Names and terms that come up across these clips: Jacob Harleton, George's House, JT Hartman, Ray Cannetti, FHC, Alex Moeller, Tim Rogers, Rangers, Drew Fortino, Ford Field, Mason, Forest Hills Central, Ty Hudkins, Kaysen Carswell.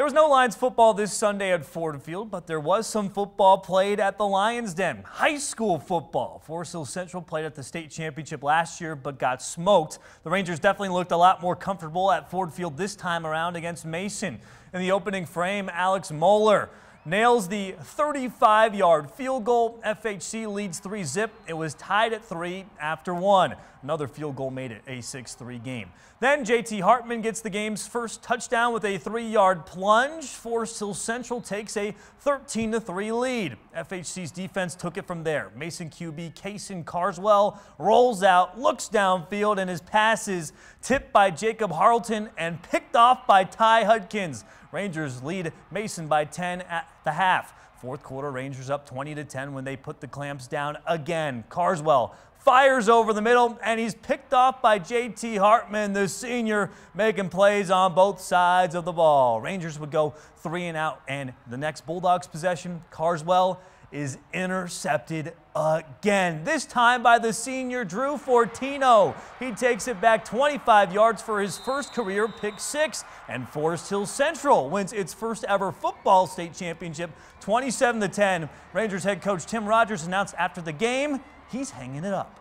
There was no Lions football this Sunday at Ford Field, but there was some football played at the Lions' Den. High school football. Forest Hills Central played at the state championship last year but got smoked. The Rangers definitely looked a lot more comfortable at Ford Field this time around against Mason. In the opening frame, Alex Moeller nails the 35-yard field goal. FHC leads 3-zip. It was tied at 3 after 1. Another field goal made it a 6-3 game. Then JT Hartman gets the game's first touchdown with a 3-yard plunge. Forest Hills Central takes a 13-3 lead. FHC's defense took it from there. Mason QB Kaysen Carswell rolls out, looks downfield, and his pass is tipped by Jacob Harleton and picked off by Ty Hudkins. Rangers lead Mason by 10 at the half. Fourth quarter, Rangers up 20-10 when they put the clamps down again. Carswell fires over the middle, and he's picked off by JT Hartman, the senior, making plays on both sides of the ball. Rangers would go 3 and out, and the next Bulldogs possession, Carswell is intercepted again, this time by the senior Drew Fortino. He takes it back 25 yards for his first career pick-six, and Forest Hills Central wins its first ever football state championship 27-10. Rangers head coach Tim Rogers announced after the game he's hanging it up.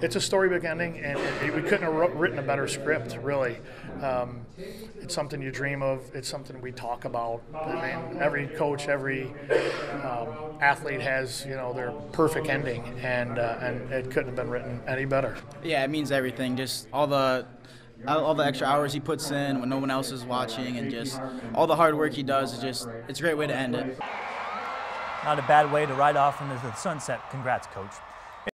It's a storybook ending, and we couldn't have written a better script, really. It's something you dream of. It's something we talk about. I mean, every coach, every athlete has, you know, their perfect ending, and it couldn't have been written any better. Yeah, it means everything. Just all the extra hours he puts in when no one else is watching, and just all the hard work he does. It's a great way to end it. Not a bad way to ride off into the sunset. Congrats, coach.